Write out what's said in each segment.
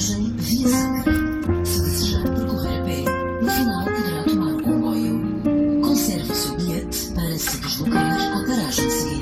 viagem via Segre. Se desejar percorrer a pé, no final poderá tomar o comboio. Conserve o seu bilhete para se deslocar à paragem seguinte.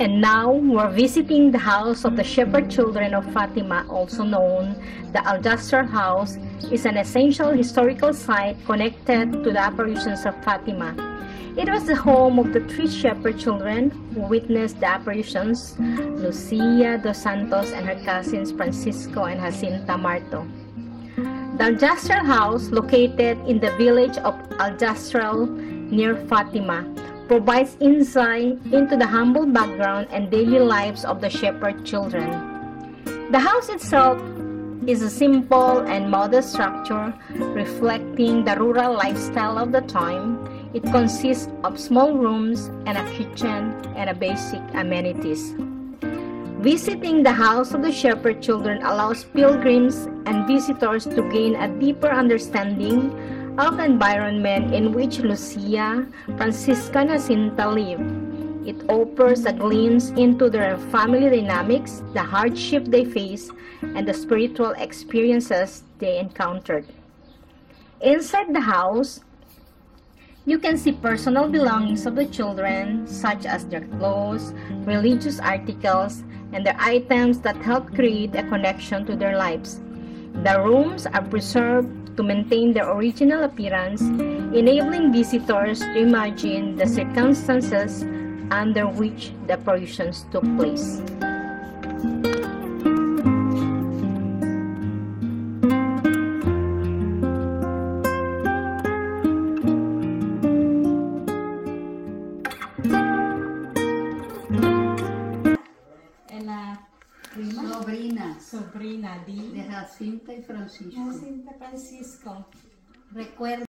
And now we're visiting the house of the shepherd children of Fatima, also known the Aljustrel House, is an essential historical site connected to the apparitions of Fatima. It was the home of the three shepherd children who witnessed the apparitions, Lucia dos Santos and her cousins Francisco and Jacinta Marto. The Aljustrel House, located in the village of Aljustrel near Fatima, provides insight into the humble background and daily lives of the shepherd children. The house itself is a simple and modest structure reflecting the rural lifestyle of the time. It consists of small rooms and a kitchen and a basic amenities. Visiting the house of the shepherd children allows pilgrims and visitors to gain a deeper understanding of the environment in which Lucia, Francisca, and Jacinta live. It offers a glimpse into their family dynamics, the hardship they face, and the spiritual experiences they encountered. Inside the house, you can see personal belongings of the children, such as their clothes, religious articles, and their items that help create a connection to their lives. The rooms are preserved to maintain their original appearance, enabling visitors to imagine the circumstances under which the apparitions took place. Sobrina de Jacinta y Francisco. Jacinta Francisco. Recuerda.